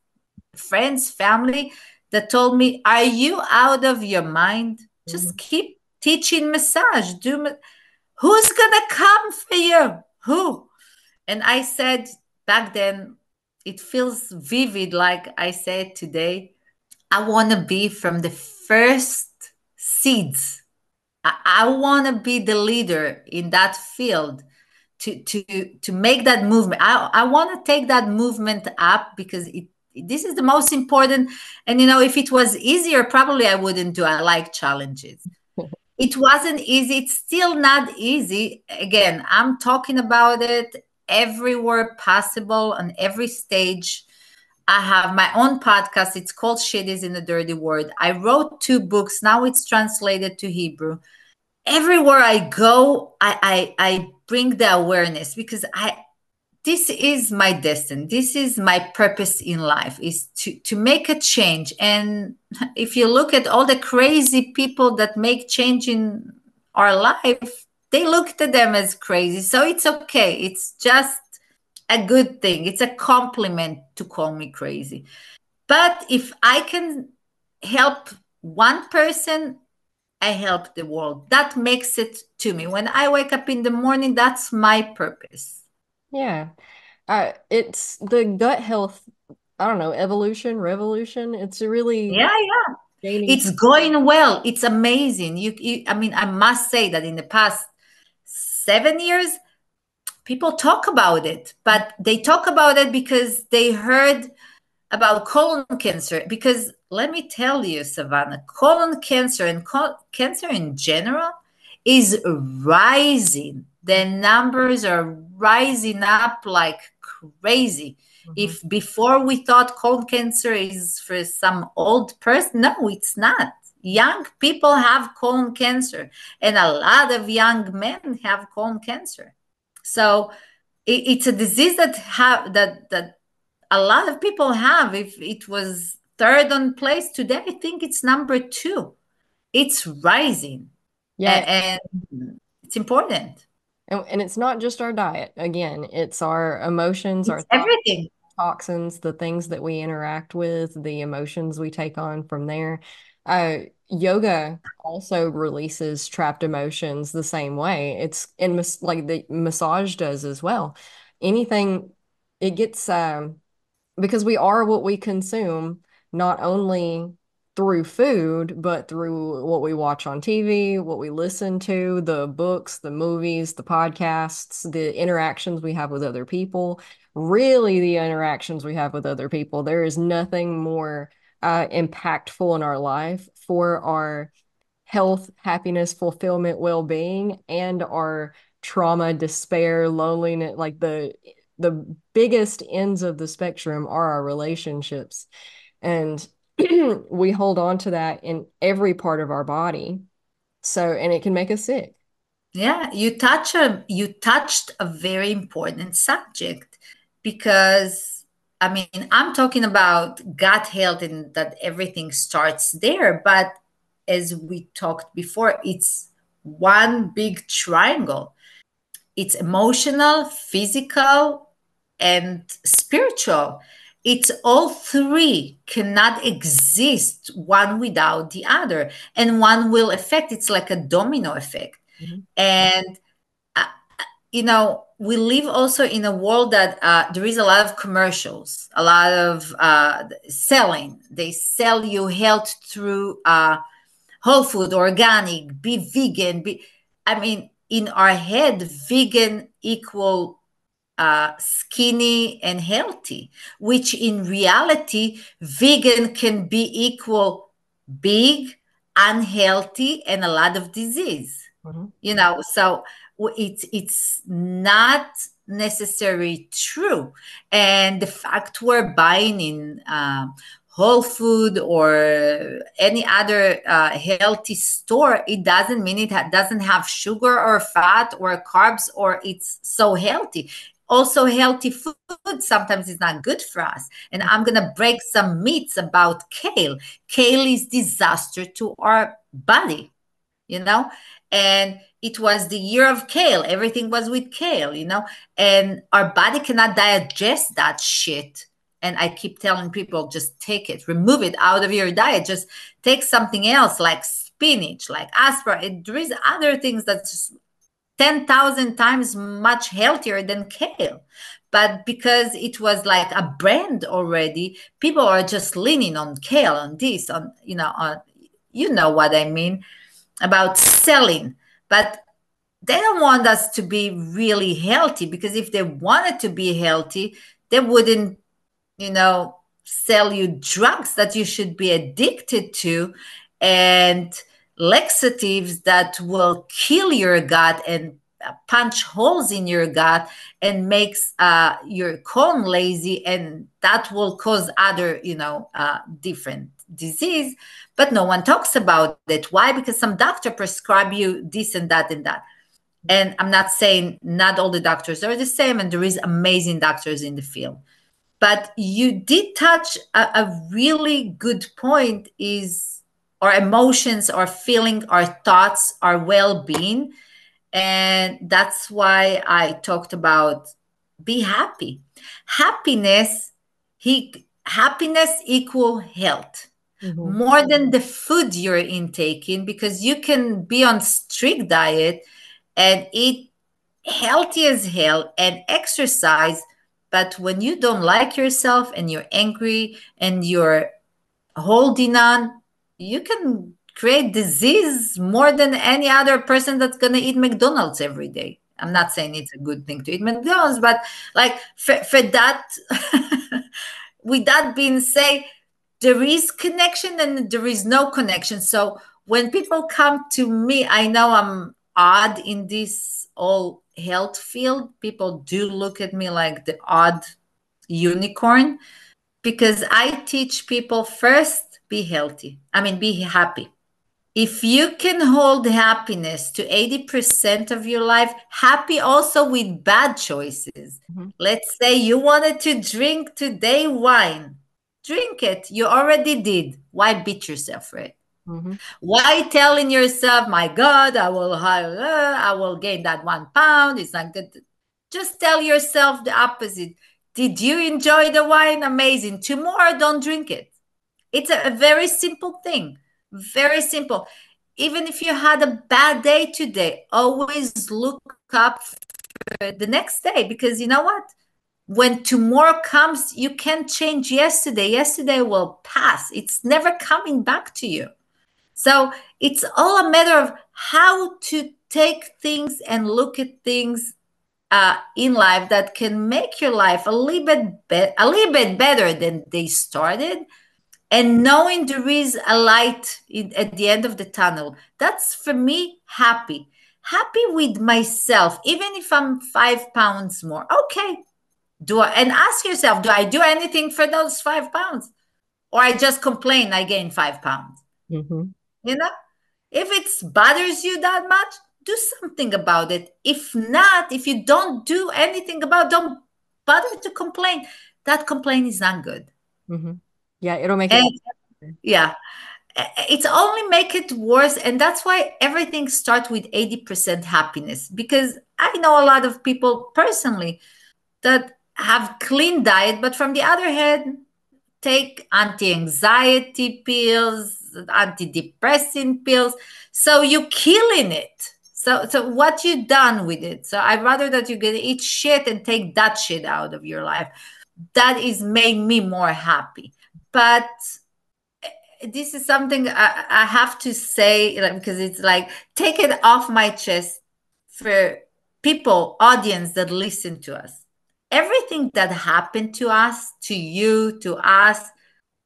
friends, family that told me, are you out of your mind? Mm-hmm. Just keep teaching massage. Do ma- Who's going to come for you? Who? And I said back then, it feels vivid like I said today, I want to be from the first seeds. I, I want to be the leader in that field to, to, to make that movement. I, I want to take that movement up because it, this is the most important. And, you know, if it was easier, probably I wouldn't do. I like challenges. It wasn't easy. It's still not easy. Again, I'm talking about it everywhere possible on every stage. I have my own podcast. It's called Shit Isn't a Dirty Word. I wrote two books. Now it's translated to Hebrew. Everywhere I go, I, I, I bring the awareness because I, this is my destiny. This is my purpose in life is to, to make a change. And if you look at all the crazy people that make change in our life, they look to them as crazy. So it's okay. It's just a good thing. It's a compliment to call me crazy. But if I can help one person, I help the world. That makes it to me. When I wake up in the morning, that's my purpose. Yeah. Uh, it's the gut health, I don't know, evolution, revolution. It's really... Yeah, yeah. It's going well. It's amazing. You, you, I mean, I must say that in the past seven years, people talk about it, but they talk about it because they heard about colon cancer. Because let me tell you, Savannah, colon cancer and col- cancer in general is rising. The numbers are rising up like crazy. Mm-hmm. If before we thought cold cancer is for some old person, no, it's not. Young people have colon cancer, and a lot of young men have colon cancer. So it, it's a disease that have that that a lot of people have. If it was third on place today, I think it's number two. It's rising. Yeah, and it's important. And, and it's not just our diet. Again, it's our emotions, it's our thoughts, everything, toxins, the things that we interact with, the emotions we take on from there. Uh, yoga also releases trapped emotions the same way. It's in mas- like the massage does as well. Anything, it gets, um, because we are what we consume, not only through food, but through what we watch on T V, what we listen to, the books, the movies, the podcasts, the interactions we have with other people, really the interactions we have with other people. There is nothing more Uh, impactful in our life for our health, happiness, fulfillment, well-being, and our trauma, despair, loneliness. Like the the biggest ends of the spectrum are our relationships, and we hold on to that in every part of our body. So, and it can make us sick. Yeah, you touch a you touched a very important subject, because I mean, I'm talking about gut health and that everything starts there. But as we talked before, it's one big triangle. It's emotional, physical, and spiritual. It's all three cannot exist one without the other. And one will affect, it's like a domino effect. Mm-hmm. And you know, we live also in a world that uh, there is a lot of commercials, a lot of uh, selling. They sell you health through uh, whole food, organic, be vegan. Be, I mean, in our head, vegan equal uh, skinny and healthy, which in reality, vegan can be equal big, unhealthy, and a lot of disease. Mm-hmm. You know, so it's it's not necessarily true. And the fact we're buying in uh, Whole Food or any other uh, healthy store, it doesn't mean it ha- doesn't have sugar or fat or carbs or it's so healthy. Also, healthy food sometimes is not good for us. And I'm going to break some myths about kale. Kale is disaster to our body, you know, and it was the year of kale. Everything was with kale, you know, and our body cannot digest that shit. And I keep telling people, just take it, remove it out of your diet. Just take something else like spinach, like asparagus. There is other things that's ten thousand times much healthier than kale. But because it was like a brand already, people are just leaning on kale, on this, on, you know, on, you know what I mean about selling. But they don't want us to be really healthy, because if they wanted to be healthy, they wouldn't, you know, sell you drugs that you should be addicted to and laxatives that will kill your gut and punch holes in your gut and makes uh, your colon lazy, and that will cause other, you know, uh, different disease. But no one talks about it. Why? Because some doctor prescribe you this and that and that. And I'm not saying not all the doctors are the same, and there is amazing doctors in the field. But you did touch a, a really good point, is our emotions, our feeling, our thoughts, our well-being. And that's why I talked about be happy. Happiness, he, happiness equal health. Mm-hmm. More than the food you're intaking, because you can be on strict diet and eat healthy as hell and exercise, but when you don't like yourself and you're angry and you're holding on, you can create disease more than any other person that's going to eat McDonald's every day. I'm not saying it's a good thing to eat McDonald's, but like for, for that, with that being said, there is connection and there is no connection. So when people come to me, I know I'm odd in this all health field. People do look at me like the odd unicorn, because I teach people first, be healthy. I mean, be happy. If you can hold happiness to eighty percent of your life, happy also with bad choices. Mm-hmm. Let's say you wanted to drink today wine. Drink it. You already did. Why beat yourself for it? Mm-hmm. Why telling yourself, my God, I will, I will gain that one pound. It's not good. Just tell yourself the opposite. Did you enjoy the wine? Amazing. Tomorrow, don't drink it. It's a, a very simple thing. Very simple. Even if you had a bad day today, always look up for the next day, because you know what? When tomorrow comes, you can't change yesterday. Yesterday will pass. It's never coming back to you. So it's all a matter of how to take things and look at things uh, in life that can make your life a little bit be- a little bit better than they started. And knowing there is a light in, at the end of the tunnel, that's for me happy. Happy with myself, even if I'm five pounds more. Okay. Do I, and ask yourself, do I do anything for those five pounds? Or I just complain I gained five pounds. Mm-hmm. You know, if it bothers you that much, do something about it. If not, if you don't do anything about it, don't bother to complain. That complaint is not good. Mm-hmm. Yeah, it'll make and, it. Yeah, it's only make it worse. And that's why everything starts with eighty percent happiness, because I know a lot of people personally that have clean diet, but from the other hand, take anti-anxiety pills, antidepressant pills. So you're killing it. So, so what you done with it? So I'd rather that you get eat shit and take that shit out of your life. That is made me more happy. But this is something I, I have to say, like, because it's like, take it off my chest for people, audience that listen to us. Everything that happened to us, to you, to us,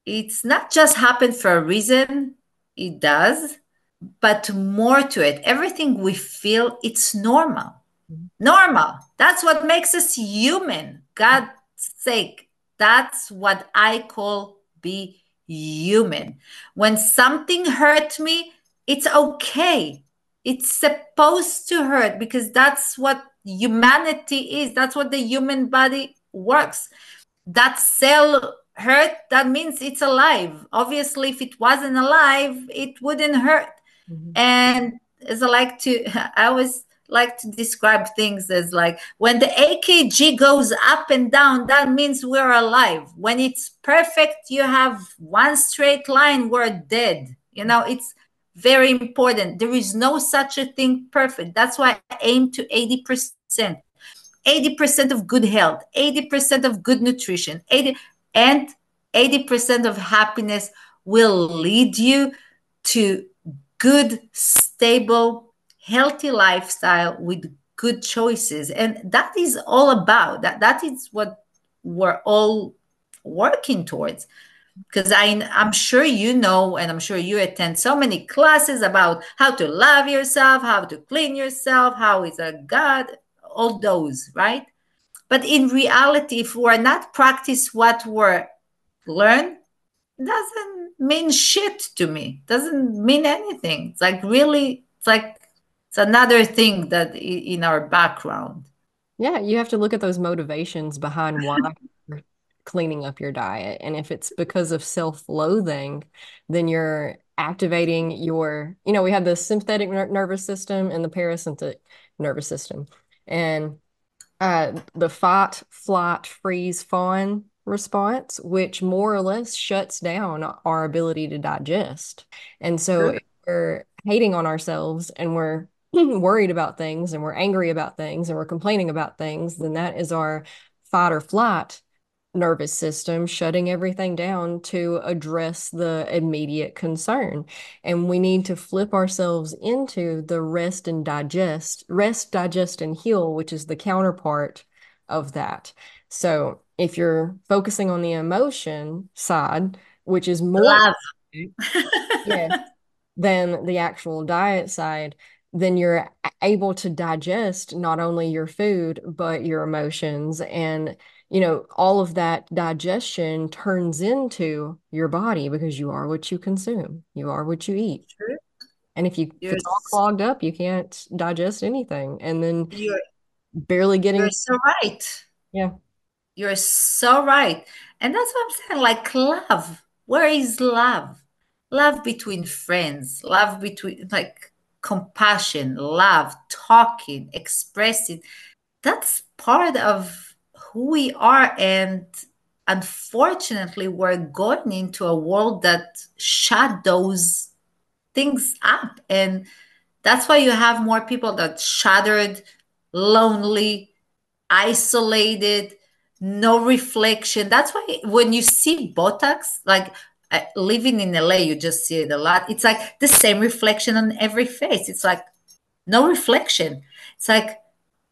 it's not just happened for a reason. It does, but more to it. Everything we feel, it's normal. Normal. That's what makes us human. God's sake. That's what I call be human. When something hurt me, it's okay. It's supposed to hurt, because that's what humanity is. That's what the human body works. That cell hurt, that means it's alive. Obviously, if it wasn't alive, it wouldn't hurt. Mm-hmm. And as I like to, I always like to describe things as like, when the A K G goes up and down, that means we're alive. When it's perfect, you have one straight line, we're dead. You know, it's very important. There is no such a thing perfect. That's why I aim to eighty percent. eighty percent of good health, eighty percent of good nutrition, eighty and eighty percent of happiness will lead you to good, stable, healthy lifestyle with good choices. And that is all about that. That is what we're all working towards. Because I'm sure you know, and I'm sure you attend so many classes about how to love yourself, how to clean yourself, how is a God, all those, right? But in reality, if we're not practice what we're learn, doesn't mean shit to me. Doesn't mean anything. It's like really, it's like it's another thing that in our background. Yeah, you have to look at those motivations behind why. Cleaning up your diet. And if it's because of self-loathing, then you're activating your, you know, we have the sympathetic ner- nervous system and the parasympathetic nervous system. And uh, the fight, flight, freeze, fawn response, which more or less shuts down our ability to digest. And so sure. If we're hating on ourselves and we're worried about things and we're angry about things and we're complaining about things, then that is our fight or flight nervous system shutting everything down to address the immediate concern. And we need to flip ourselves into the rest and digest, rest, digest, and heal, which is the counterpart of that. So if you're focusing on the emotion side, which is more love. Yeah, than the actual diet side, then you're able to digest not only your food, but your emotions. And you know, all of that digestion turns into your body, because you are what you consume. You are what you eat. Sure. And if you yes. it's all clogged up, you can't digest anything. And then you're barely getting. You're so right. Yeah. You're so right. And that's what I'm saying. Like love. Where is love? Love between friends, love between like compassion, love, talking, expressing. That's part of who we are. And unfortunately, we're going into a world that shut those things up. And that's why you have more people that shattered, lonely, isolated, no reflection. That's why when you see Botox, like uh, living in L A, you just see it a lot. It's like the same reflection on every face. It's like no reflection. It's like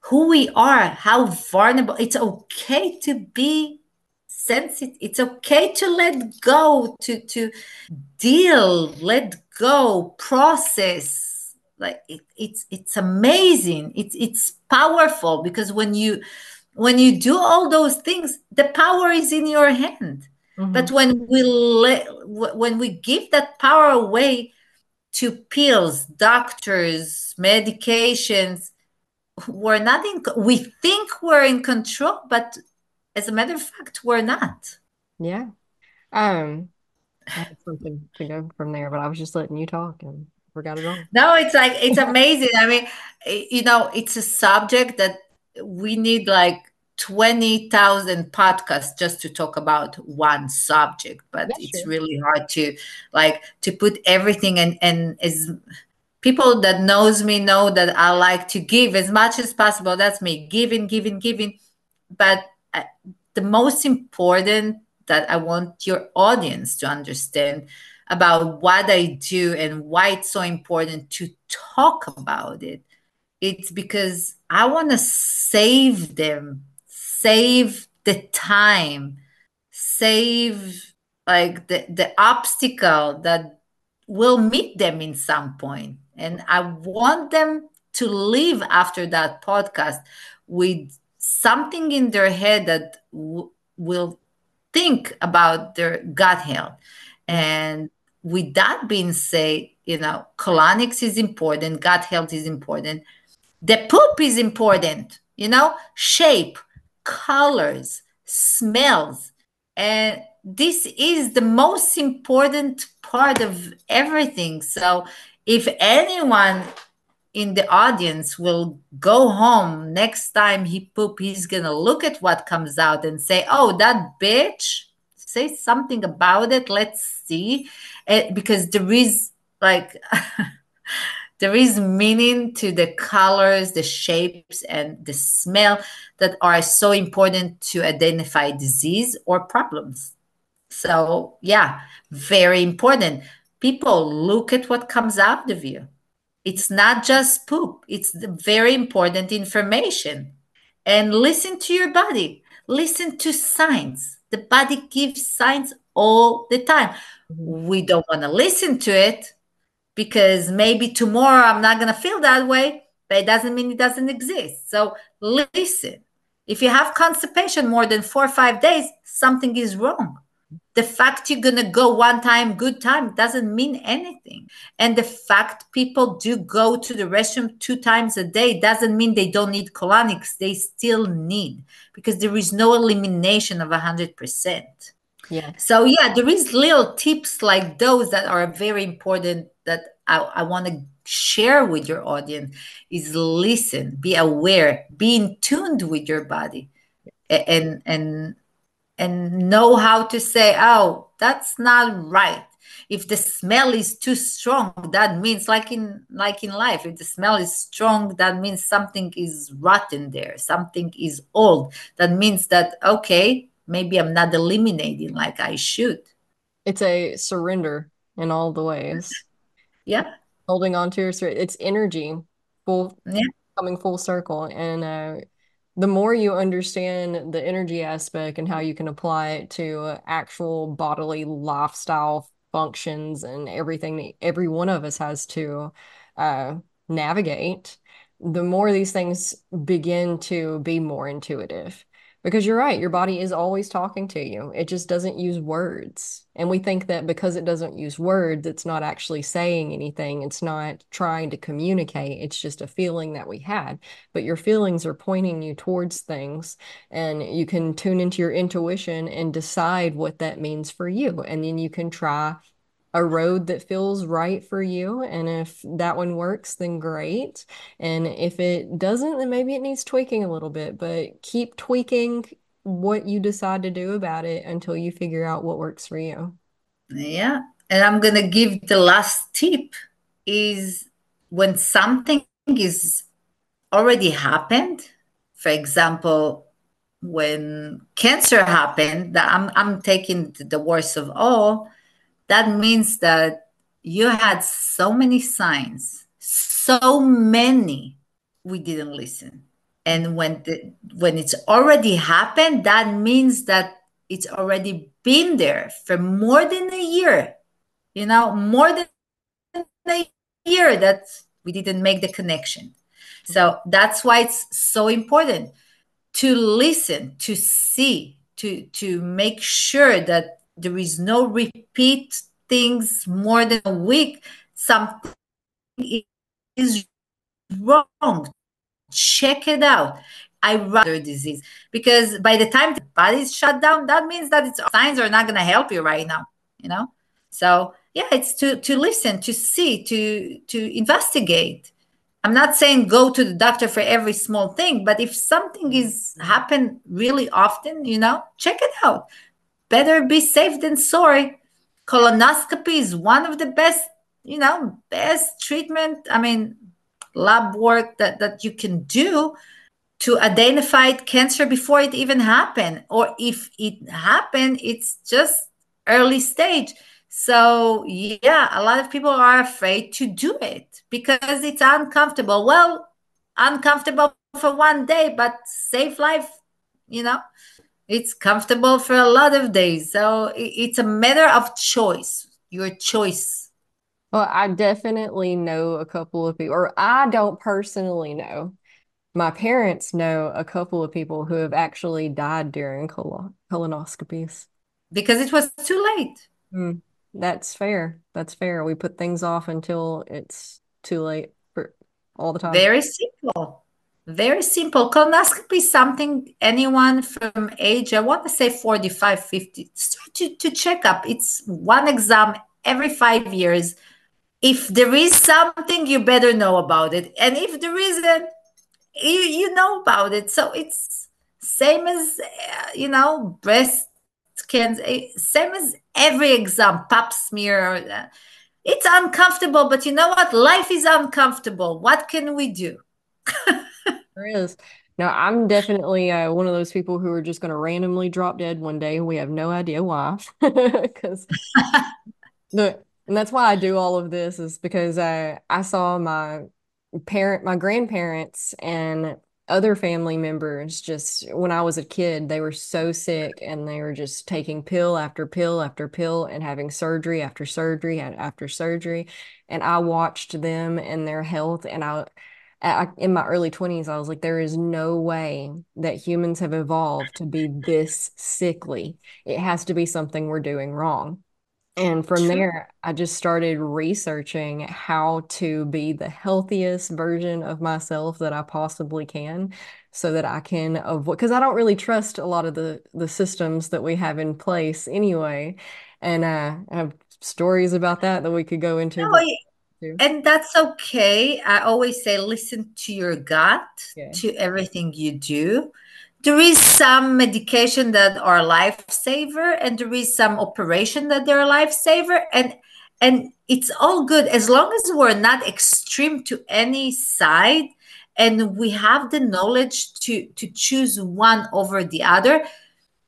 who we are, how vulnerable. It's okay to be sensitive. It's okay to let go, to, to deal, let go, process. Like it, it's, it's amazing. It's, it's powerful, because when you, when you do all those things, the power is in your hand. Mm-hmm. But when we let, when we give that power away to pills, doctors, medications, we're not in, we think we're in control, but as a matter of fact, we're not. Yeah. Um, I had something to go from there, but I was just letting you talk and forgot it all. No, it's like, it's amazing. I mean, you know, it's a subject that we need like twenty thousand podcasts just to talk about one subject, but yeah, it's sure. really hard to like to put everything. And and as people that knows me know that I like to give as much as possible. That's me, giving, giving, giving. But uh, the most important that I want your audience to understand about what I do and why it's so important to talk about it, it's because I want to save them, save the time, save like the, the obstacle that will meet them in some point. And I want them to live after that podcast with something in their head that w- will think about their gut health. And with that being said, you know, colonics is important, gut health is important. The poop is important, you know, shape, colors, smells. And this is the most important part of everything. So if anyone in the audience will go home next time he poop, he's going to look at what comes out and say, oh, that bitch, say something about it. Let's see. Uh, because there is like... There is meaning to the colors, the shapes, and the smell that are so important to identify disease or problems. So, yeah, very important. People, look at what comes out of you. It's not just poop. It's the very important information. And listen to your body. Listen to signs. The body gives signs all the time. We don't want to listen to it, because maybe tomorrow I'm not going to feel that way, but it doesn't mean it doesn't exist. So listen, if you have constipation more than four or five days, something is wrong. The fact you're going to go one time, good time, doesn't mean anything. And the fact people do go to the restroom two times a day doesn't mean they don't need colonics. They still need, because there is no elimination of one hundred percent. Yeah. So yeah, there is little tips like those that are very important that I, I want to share with your audience is listen, be aware, be in tuned with your body, and and and know how to say, oh, that's not right. If the smell is too strong, that means like in like in life, if the smell is strong, that means something is rotten there, something is old. That means that, okay, maybe I'm not eliminating like I should. It's a surrender in all the ways. Yeah. Holding on to your, it's energy, full, yeah. coming full circle. And uh, the more you understand the energy aspect and how you can apply it to uh, actual bodily lifestyle functions and everything that every one of us has to uh, navigate, the more these things begin to be more intuitive. Because you're right, your body is always talking to you. It just doesn't use words. And we think that because it doesn't use words, it's not actually saying anything. It's not trying to communicate. It's just a feeling that we had. But your feelings are pointing you towards things, and you can tune into your intuition and decide what that means for you. And then you can try a road that feels right for you. And if that one works, then great. And if it doesn't, then maybe it needs tweaking a little bit, but keep tweaking what you decide to do about it until you figure out what works for you. Yeah. And I'm going to give the last tip is when something is already happened, for example, when cancer happened, that I'm, I'm taking the worst of all. That means that you had so many signs, so many, we didn't listen. And when the, when it's already happened, that means that it's already been there for more than a year, you know, more than a year that we didn't make the connection. So that's why it's so important to listen, to see, to, to make sure that there is no repeat things more than a week. Something is wrong. Check it out. I rather disease, because by the time the body is shut down, that means that its signs are not going to help you right now. You know. So yeah, it's to to listen, to see, to to investigate. I'm not saying go to the doctor for every small thing, but if something is happen really often, you know, check it out. Better be safe than sorry. Colonoscopy is one of the best, you know, best treatment. I mean, lab work that, that you can do to identify cancer before it even happened. Or if it happened, it's just early stage. So yeah, a lot of people are afraid to do it because it's uncomfortable. Well, uncomfortable for one day, but save life, you know. It's comfortable for a lot of days. So it's a matter of choice, your choice. Well, I definitely know a couple of people, or I don't personally know. My parents know a couple of people who have actually died during colon colonoscopies. Because it was too late. Mm, that's fair. That's fair. We put things off until it's too late for all the time. Very simple. Very simple. Colonoscopy is something anyone from age, I want to say forty-five, fifty, start to, to check up. It's one exam every five years. If there is something, you better know about it. And if there isn't, you, you know about it. So it's same as, you know, breast cancer, same as every exam, pap smear. It's uncomfortable, but you know what? Life is uncomfortable. What can we do? Is. No, I'm definitely uh, one of those people who are just going to randomly drop dead one day. We have no idea why. Because the, and that's why I do all of this is because I, I saw my parent, my grandparents and other family members just when I was a kid, they were so sick and they were just taking pill after pill after pill and having surgery after surgery after surgery. And I watched them and their health, and I I, in my early twenties, I was like, there is no way that humans have evolved to be this sickly. It has to be something we're doing wrong. And from True. There, I just started researching how to be the healthiest version of myself that I possibly can so that I can avoid, because I don't really trust a lot of the, the systems that we have in place anyway. And uh, I have stories about that that we could go into. No, I And that's okay. I always say, listen to your gut, okay. to everything you do. There is some medication that are lifesaver, and there is some operation that they're a lifesaver, and and it's all good as long as we're not extreme to any side, and we have the knowledge to to choose one over the other.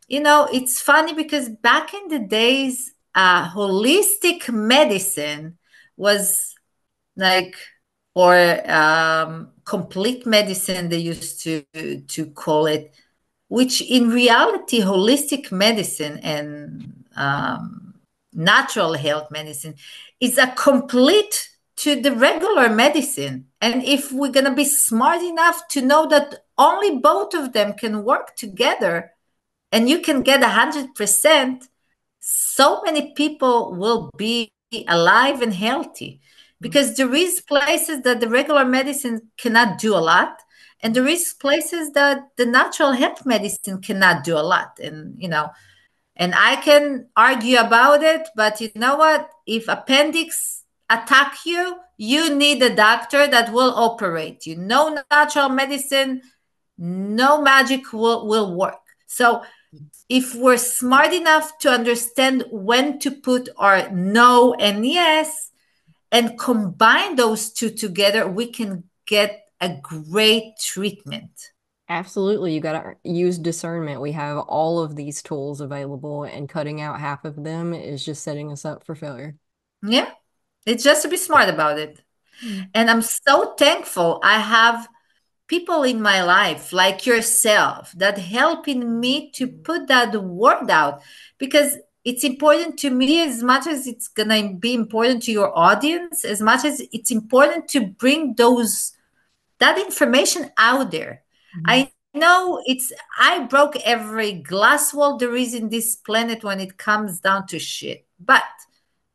You know, it's funny because back in the days, uh, holistic medicine was like, or um, complete medicine, they used to, to call it, which in reality, holistic medicine and um, natural health medicine is a complete to the regular medicine. And if we're going to be smart enough to know that Only both of them can work together and you can get one hundred percent. So many people will be alive and healthy, because there is places that the regular medicine cannot do a lot, and there is places that the natural health medicine cannot do a lot. And, you know, and I can argue about it, but you know what? If appendix attack you, you need a doctor that will operate you. No natural medicine, no magic will, will work. So if we're smart enough to understand when to put our no and yes and combine those two together, we can get a great treatment. Absolutely. You got to use discernment. We have all of these tools available, and cutting out half of them is just setting us up for failure. Yeah. It's just to be smart about it. And I'm so thankful I have people in my life like yourself that helping me to put that word out, because it's important to me as much as it's gonna be important to your audience, as much as it's important to bring those that information out there. Mm-hmm. I know it's I broke every glass wall there is in this planet when it comes down to shit. But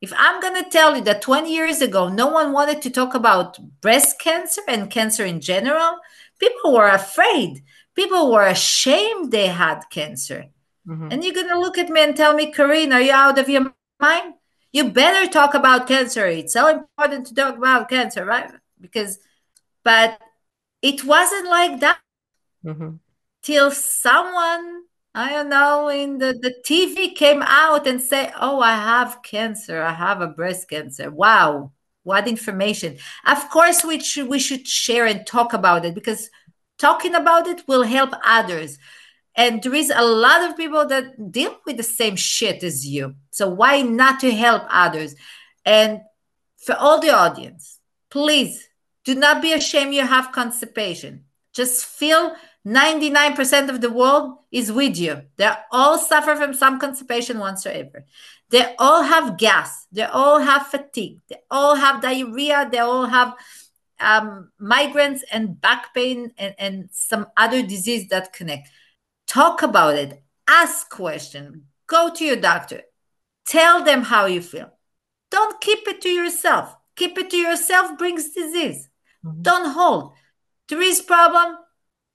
if I'm gonna tell you that twenty years ago no one wanted to talk about breast cancer and cancer in general, people were afraid. People were ashamed they had cancer. Mm-hmm. And you're going to look at me and tell me, Corinne, are you out of your mind? You better talk about cancer. It's so important to talk about cancer, right? Because, but it wasn't like that mm-hmm. till someone, I don't know, in the, the T V came out and say, oh, I have cancer. I have a breast cancer. Wow. What information? Of course, we, sh we should share and talk about it, because talking about it will help others. And there is a lot of people that deal with the same shit as you. So why not to help others? And for all the audience, please do not be ashamed you have constipation. Just feel ninety-nine percent of the world is with you. They all suffer from some constipation whatsoever. They all have gas. They all have fatigue. They all have diarrhea. They all have um, migraines and back pain and, and some other disease that connect. Talk about it. Ask questions. Go to your doctor. Tell them how you feel. Don't keep it to yourself. Keep it to yourself brings disease. Mm-hmm. Don't hold. There is problem.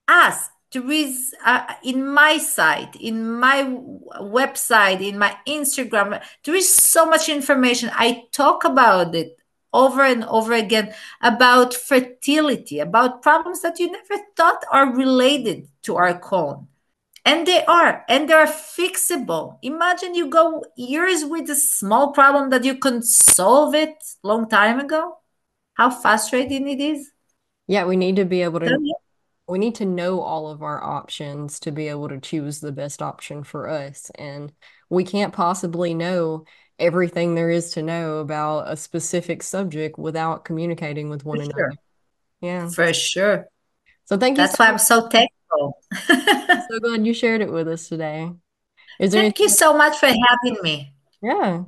Ask. There is, uh, in my site, in my website, in my Instagram, there is so much information. I talk about it over and over again, about fertility, about problems that you never thought are related to our colon. And they are, and they are fixable. Imagine you go years with a small problem that you can solve it long time ago. How frustrating it is. Yeah, we need to be able to... We need to know all of our options to be able to choose the best option for us. And we can't possibly know everything there is to know about a specific subject without communicating with one for another. Sure. Yeah. For sure. So thank you. That's so why I'm so thankful. So glad you shared it with us today. Is there thank you so much for having me. Yeah.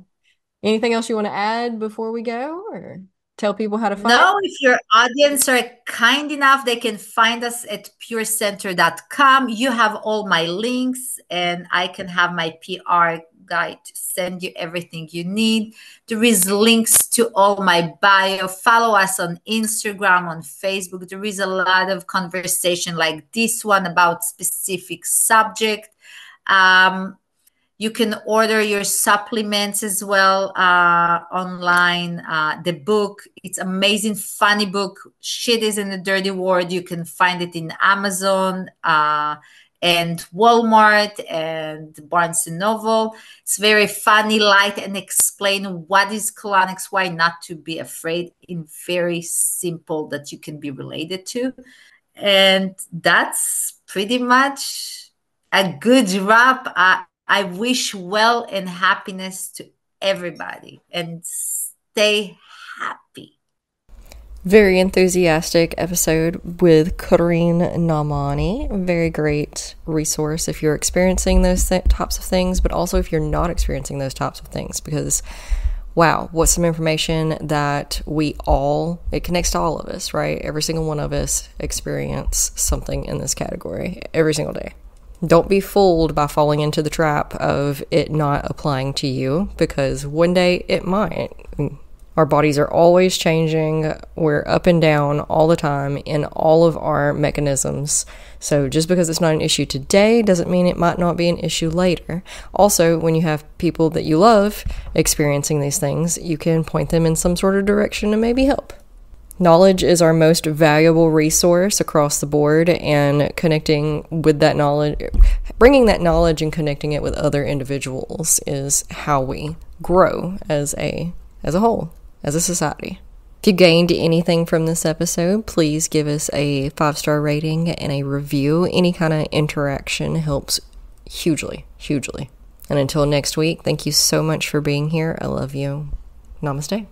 Anything else you want to add before we go, or tell people how to find No, it? If your audience are kind enough, they can find us at pure center dot com. You have all my links, and I can have my P R guide to send you everything you need. There is links to all my bio. Follow us on Instagram, on Facebook. There is a lot of conversation like this one about specific subject. Um, You can order your supplements as well uh, online. Uh, the book, it's amazing, funny book. Shit Isn't a Dirty Word. You can find it in Amazon uh, and Walmart and Barnes and Noble. It's very funny, light, and explain what is colonics, why not to be afraid, in very simple that you can be related to. And that's pretty much a good wrap. Uh, I wish well and happiness to everybody, and stay happy. Very enthusiastic episode with Corinne Nachmani. Very great resource if you're experiencing those th types of things, but also if you're not experiencing those types of things, because wow, what's some information that we all, it connects to all of us, right? Every single one of us experience something in this category every single day. Don't be fooled by falling into the trap of it not applying to you, because one day it might. Our bodies are always changing. We're up and down all the time in all of our mechanisms. So just because it's not an issue today doesn't mean it might not be an issue later. Also, when you have people that you love experiencing these things, you can point them in some sort of direction and maybe help. Knowledge is our most valuable resource across the board, and connecting with that knowledge, bringing that knowledge and connecting it with other individuals is how we grow as a, as a whole, as a society. If you gained anything from this episode, please give us a five star rating and a review. Any kind of interaction helps hugely, hugely. And until next week, thank you so much for being here. I love you. Namaste.